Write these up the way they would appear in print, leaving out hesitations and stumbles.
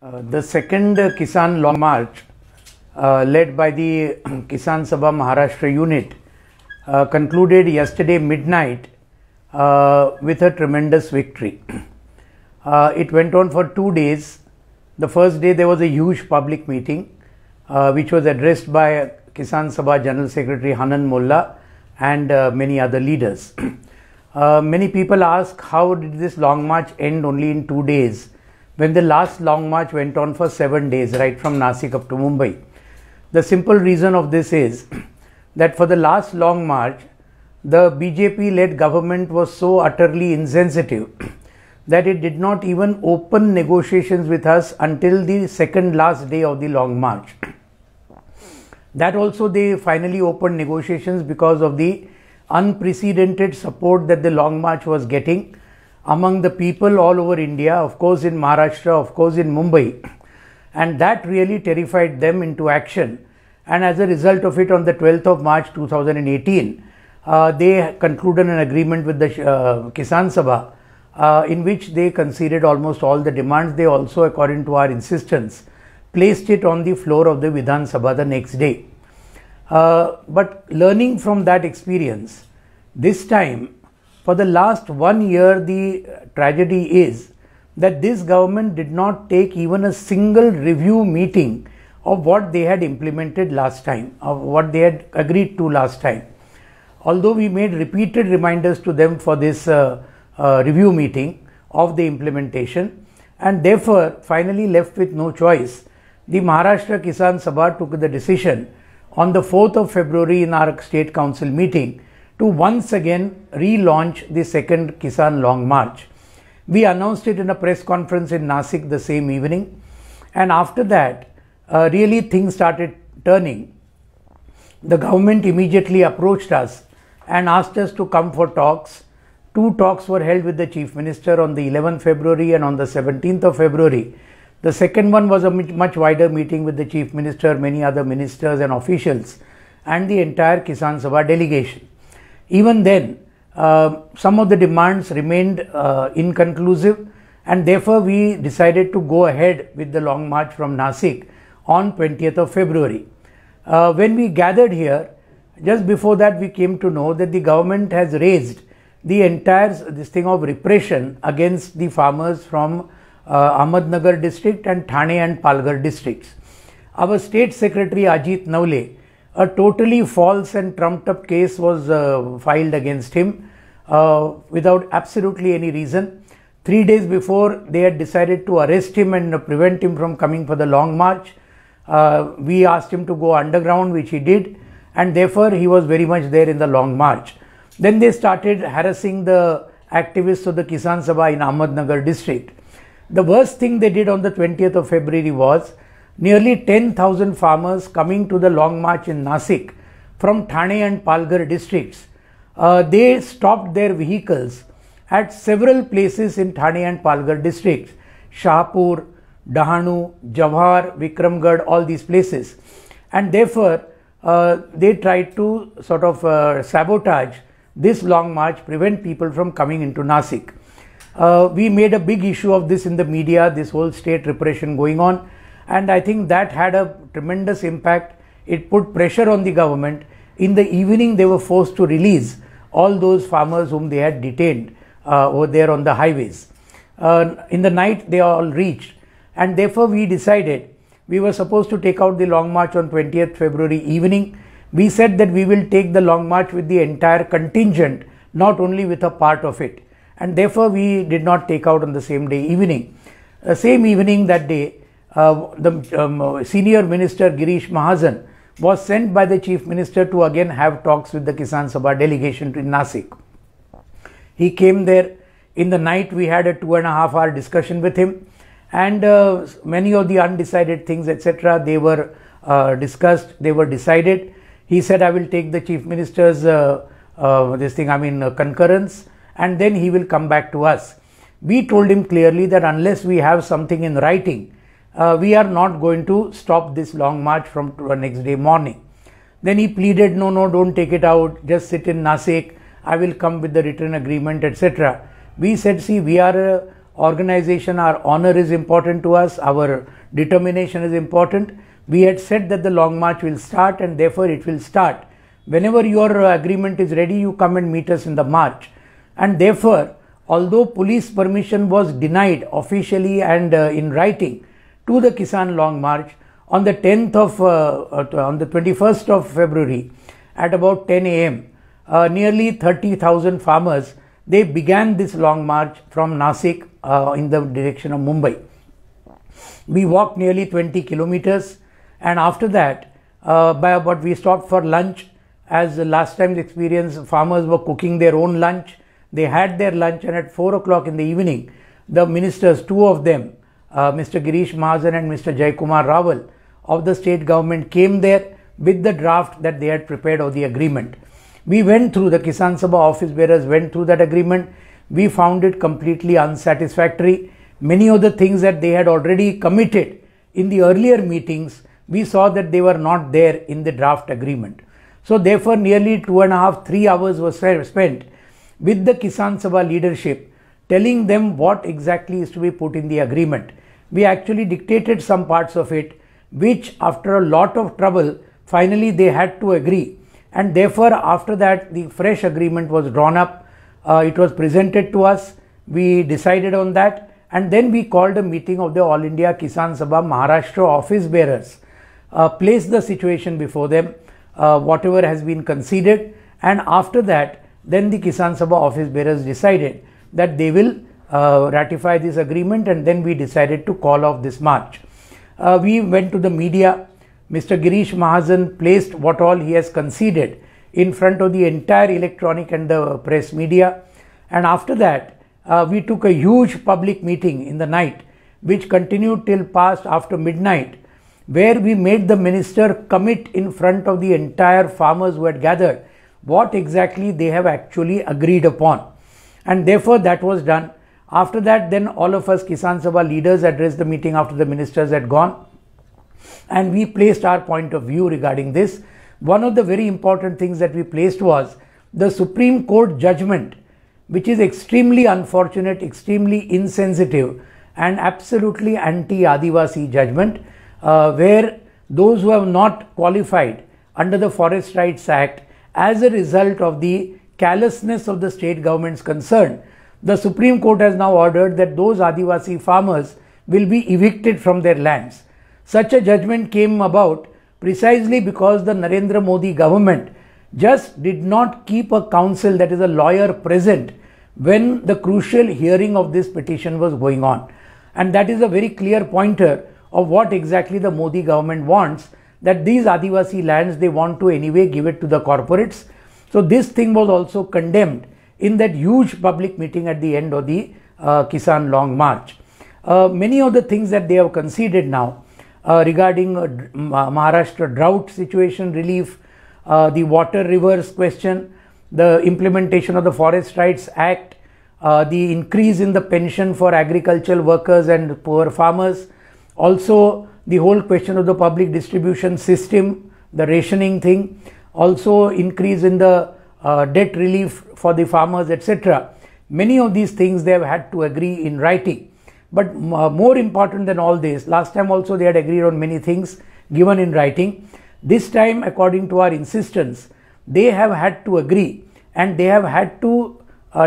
The second Kisan Long March, led by the Kisan Sabha Maharashtra unit, concluded yesterday midnight with a tremendous victory. It went on for 2 days. The first day there was a huge public meeting which was addressed by Kisan Sabha General Secretary Hanan Molla and many other leaders. Many people ask, how did this long march end only in 2 days? When the last long march went on for 7 days, right from Nasik up to Mumbai. The simple reason of this is that for the last long march, the BJP-led government was so utterly insensitive that it did not even open negotiations with us until the second last day of the long march. That also they finally opened negotiations because of the unprecedented support that the long march was getting among the people all over India, of course in Maharashtra, of course in Mumbai, and that really terrified them into action. And as a result of it, on the 12th of March 2018, they concluded an agreement with the Kisan Sabha, in which they conceded almost all the demands. They also, according to our insistence, placed it on the floor of the Vidhan Sabha the next day. But learning from that experience, this time, for the last 1 year, the tragedy is that this government did not take even a single review meeting of what they had implemented last time, of what they had agreed to last time. Although we made repeated reminders to them for this review meeting of the implementation, and therefore finally left with no choice, the Maharashtra Kisan Sabha took the decision on the 4th of February in our State Council meeting to once again relaunch the second Kisan Long March. We announced it in a press conference in Nasik the same evening, and after that really things started turning. The government immediately approached us and asked us to come for talks. Two talks were held with the Chief Minister on the 11th February and on the 17th of February. The second one was a much wider meeting with the Chief Minister, many other ministers and officials, and the entire Kisan Sabha delegation. Even then, some of the demands remained inconclusive, and therefore we decided to go ahead with the long march from Nasik on 20th of February. When we gathered here, just before that we came to know that the government has raised the entire this thing of repression against the farmers from Ahmadnagar district and Thane and Palghar districts. Our State Secretary Ajit Nawle, a totally false and trumped up case was filed against him without absolutely any reason. 3 days before, they had decided to arrest him and prevent him from coming for the long march. We asked him to go underground, which he did, and therefore he was very much there in the long march. Then they started harassing the activists of the Kisan Sabha in Ahmadnagar district. The worst thing they did on the 20th of February was nearly 10,000 farmers coming to the long march in Nasik from Thane and Palghar districts. They stopped their vehicles at several places in Thane and Palghar districts: Shahpur, Dahanu, Jawhar, Vikramgad, all these places. And therefore, they tried to sort of sabotage this long march, prevent people from coming into Nasik. We made a big issue of this in the media, this whole state repression going on. And I think that had a tremendous impact. It put pressure on the government. In the evening, they were forced to release all those farmers whom they had detained over there on the highways. In the night, they all reached. And therefore, we decided we were supposed to take out the long march on 20th February evening. We said that we will take the long march with the entire contingent, not only with a part of it. And therefore, we did not take out on the same day evening. Same evening that day, the senior minister Girish Mahajan was sent by the Chief Minister to again have talks with the Kisan Sabha delegation in Nasik. He came there. In the night, we had a 2.5 hour discussion with him, and many of the undecided things, etc., they were discussed, they were decided. He said, I will take the Chief Minister's concurrence, and then he will come back to us. We told him clearly that unless we have something in writing, we are not going to stop this long march from next day morning. Then he pleaded, no, don't take it out, just sit in Nasik, I will come with the written agreement, etc. We said, see, we are an organization, our honor is important to us, our determination is important. We had said that the long march will start, and therefore it will start. Whenever your agreement is ready, you come and meet us in the march. And therefore, although police permission was denied officially and in writing to the Kisan Long March, on the 21st of February at about 10 a.m., nearly 30,000 farmers, they began this long march from Nasik in the direction of Mumbai. We walked nearly 20 kilometers, and after that, we stopped for lunch. As the last time's experience, farmers were cooking their own lunch. They had their lunch, and at 4 o'clock in the evening, the ministers, two of them, Mr. Girish Mahajan and Mr. Jaikumar Rawal of the state government, came there with the draft that they had prepared of the agreement. We went through, the Kisan Sabha office bearers went through that agreement. We found it completely unsatisfactory. Many of the things that they had already committed in the earlier meetings, we saw that they were not there in the draft agreement. So therefore, nearly 2.5 to 3 hours were spent with the Kisan Sabha leadership, telling them what exactly is to be put in the agreement. We actually dictated some parts of it, which after a lot of trouble, finally they had to agree. And therefore, after that, the fresh agreement was drawn up. It was presented to us. We decided on that. And then we called a meeting of the All India Kisan Sabha Maharashtra office bearers, placed the situation before them, whatever has been conceded. And after that, then the Kisan Sabha office bearers decided that they will ratify this agreement, and then we decided to call off this march. We went to the media. Mr. Girish Mahajan placed what all he has conceded in front of the entire electronic and the press media. And after that, we took a huge public meeting in the night, which continued till past after midnight, where we made the minister commit in front of the entire farmers who had gathered what exactly they have actually agreed upon. And therefore, that was done. After that, then all of us Kisan Sabha leaders addressed the meeting after the ministers had gone, and we placed our point of view regarding this. One of the very important things that we placed was the Supreme Court judgment, which is extremely unfortunate, extremely insensitive, and absolutely anti-Adivasi judgment, where those who have not qualified under the Forest Rights Act as a result of the callousness of the state governments concerned, the Supreme Court has now ordered that those Adivasi farmers will be evicted from their lands. Such a judgment came about precisely because the Narendra Modi government just did not keep a counsel, that is a lawyer, present when the crucial hearing of this petition was going on. And that is a very clear pointer of what exactly the Modi government wants, that these Adivasi lands they want to anyway give it to the corporates. So this thing was also condemned in that huge public meeting at the end of the Kisan Long March. Many of the things that they have conceded now, regarding Maharashtra drought situation relief, the water rivers question, the implementation of the Forest Rights Act, the increase in the pension for agricultural workers and poor farmers, also the whole question of the public distribution system, the rationing thing, also increase in the debt relief for the farmers, etc. Many of these things they have had to agree in writing. But more important than all this, last time also they had agreed on many things given in writing. This time, according to our insistence, they have had to agree, and they have had to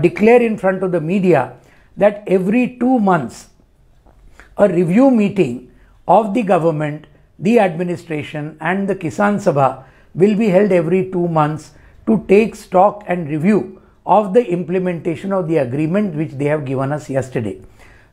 declare in front of the media that every 2 months a review meeting of the government, the administration and the Kisan Sabha will be held every 2 months to take stock and review of the implementation of the agreement which they have given us yesterday.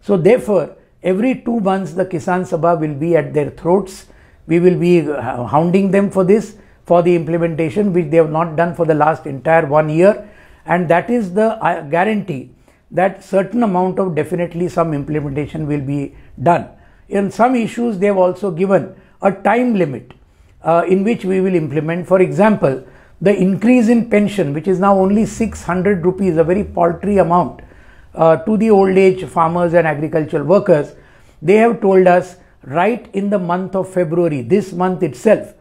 So therefore, every 2 months the Kisan Sabha will be at their throats. We will be hounding them for this, for the implementation which they have not done for the last entire 1 year. And that is the guarantee that certain amount of definitely some implementation will be done. In some issues they have also given a time limit in which we will implement. For example, the increase in pension, which is now only 600 rupees, a very paltry amount, to the old age farmers and agricultural workers, they have told us right in the month of February, this month itself,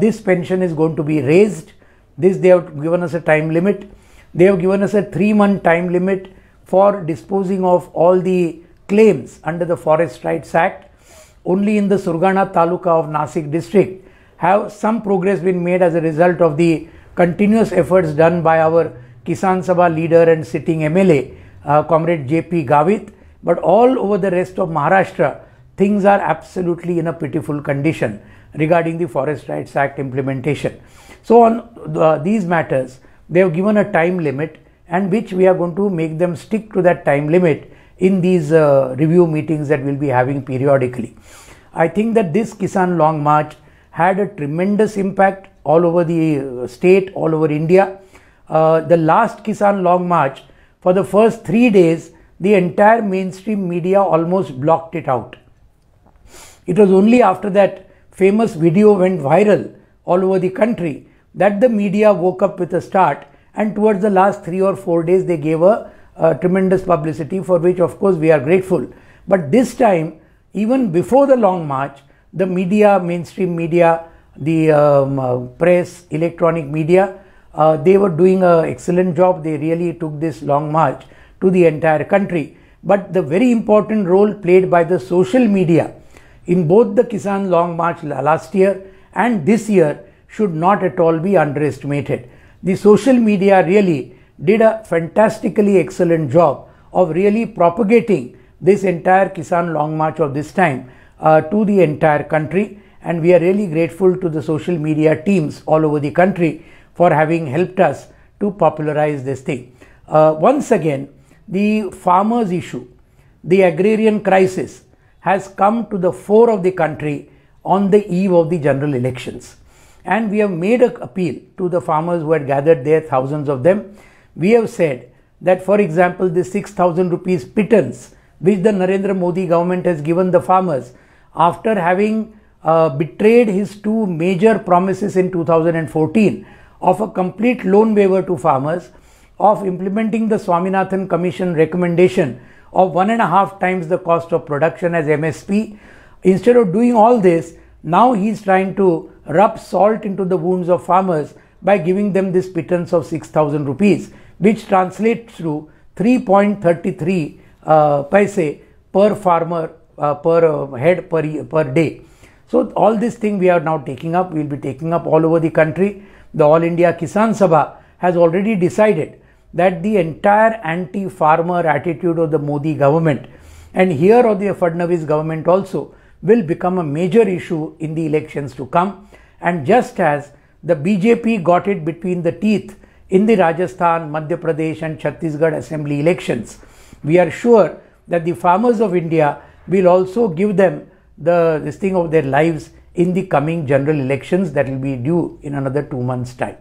this pension is going to be raised. This they have given us a time limit. They have given us a 3-month time limit for disposing of all the claims under the Forest Rights Act, only in the Surgana Taluka of Nasik district have some progress been made as a result of the continuous efforts done by our Kisan Sabha leader and sitting MLA, Comrade JP Gavit, but all over the rest of Maharashtra, things are absolutely in a pitiful condition regarding the Forest Rights Act implementation. So on these matters, they have given a time limit, and which we are going to make them stick to that time limit in these review meetings that we will be having periodically. I think that this Kisan Long March had a tremendous impact all over the state, all over India. The last Kisan Long March, for the first 3 days, the entire mainstream media almost blocked it out. It was only after that famous video went viral all over the country that the media woke up with a start, and towards the last 3 or 4 days they gave a tremendous publicity, for which of course we are grateful. But this time, even before the Long March, the media, mainstream media, the press, electronic media, they were doing an excellent job. They really took this Long March to the entire country. But the very important role played by the social media in both the Kisan Long March last year and this year should not at all be underestimated. The social media really did a fantastically excellent job of really propagating this entire Kisan Long March of this time to the entire country, and we are really grateful to the social media teams all over the country for having helped us to popularize this thing. Once again, the farmers issue, the agrarian crisis has come to the fore of the country on the eve of the general elections. And we have made an appeal to the farmers who had gathered there, thousands of them. We have said that, for example, the 6,000 rupees pittance which the Narendra Modi government has given the farmers after having betrayed his two major promises in 2014 of a complete loan waiver to farmers, of implementing the Swaminathan Commission recommendation of 1.5 times the cost of production as MSP. Instead of doing all this, now he is trying to rub salt into the wounds of farmers by giving them this pittance of 6,000 rupees, which translates to 3.33 paise per farmer per head per day. So all this thing we are now taking up, we will be taking up all over the country. The All India Kisan Sabha has already decided that the entire anti-farmer attitude of the Modi government and here of the Fadnavis government also will become a major issue in the elections to come. And just as the BJP got it between the teeth in the Rajasthan, Madhya Pradesh and Chhattisgarh assembly elections, we are sure that the farmers of India will also give them this thing of their lives in the coming general elections that will be due in another 2 months' time.